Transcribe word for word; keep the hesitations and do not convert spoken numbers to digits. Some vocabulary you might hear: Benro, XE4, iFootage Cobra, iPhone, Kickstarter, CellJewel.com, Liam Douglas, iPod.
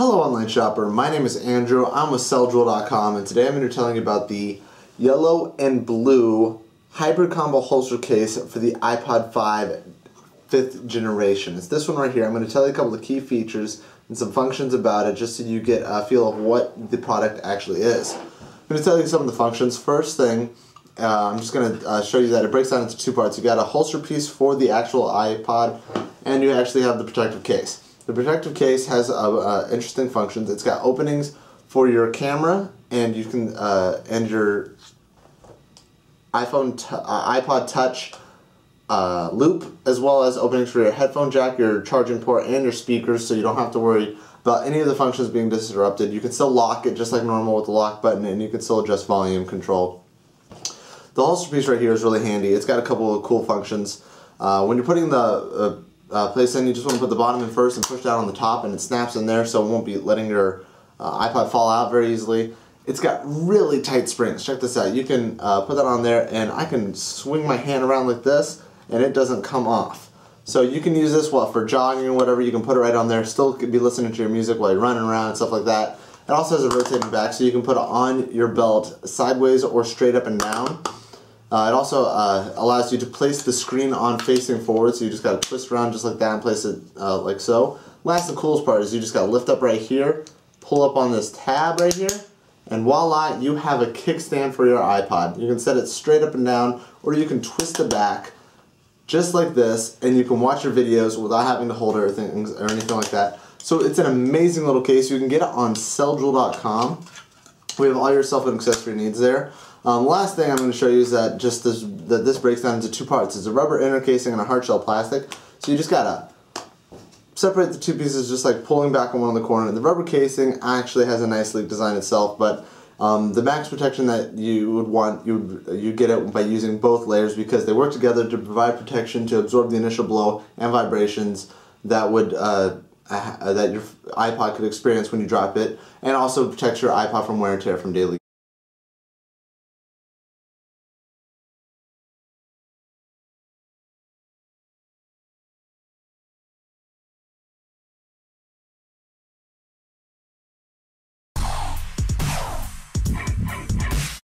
Hello online shopper, my name is Andrew, I'm with CellJewel dot com, and today I'm going to be telling you about the yellow and blue hybrid combo holster case for the iPod five fifth generation. It's this one right here. I'm going to tell you a couple of key features and some functions about it just so you get a feel of what the product actually is. I'm going to tell you some of the functions. First thing, uh, I'm just going to uh, show you that it breaks down into two parts. You've got a holster piece for the actual iPod, and you actually have the protective case. The protective case has uh, uh, interesting functions. It's got openings for your camera and you can uh, and your iPhone, t uh, iPod Touch uh, loop, as well as openings for your headphone jack, your charging port, and your speakers. So you don't have to worry about any of the functions being disrupted. You can still lock it just like normal with the lock button, and you can still adjust volume control. The holster piece right here is really handy. It's got a couple of cool functions. Uh, when you're putting the uh, Uh, place in, you just want to put the bottom in first and push down on the top, and it snaps in there, so it won't be letting your uh, iPod fall out very easily. It's got really tight springs. Check this out. You can uh, put that on there, and I can swing my hand around like this and it doesn't come off. So you can use this what for jogging or whatever. You can put it right on there, still could be listening to your music while you're running around and stuff like that. It also has a rotating back, so you can put it on your belt sideways or straight up and down. Uh, it also uh, allows you to place the screen on facing forward, so you just got to twist around just like that and place it uh, like so. Last, the coolest part is you just got to lift up right here, pull up on this tab right here, and voila, you have a kickstand for your iPod. You can set it straight up and down, or you can twist the back just like this, and you can watch your videos without having to hold it or, things, or anything like that. So it's an amazing little case. You can get it on CellJewel dot com. We have all your cell phone accessory needs there. Um, last thing I'm going to show you is that just this, that this breaks down into two parts. It's a rubber inner casing and a hard shell plastic. So you just got to separate the two pieces, just like pulling back on one in the corner. And the rubber casing actually has a nice leak design itself, but um, the max protection that you would want, you you get it by using both layers, because they work together to provide protection to absorb the initial blow and vibrations that would uh, uh, that your iPod could experience when you drop it, and also protects your iPod from wear and tear from daily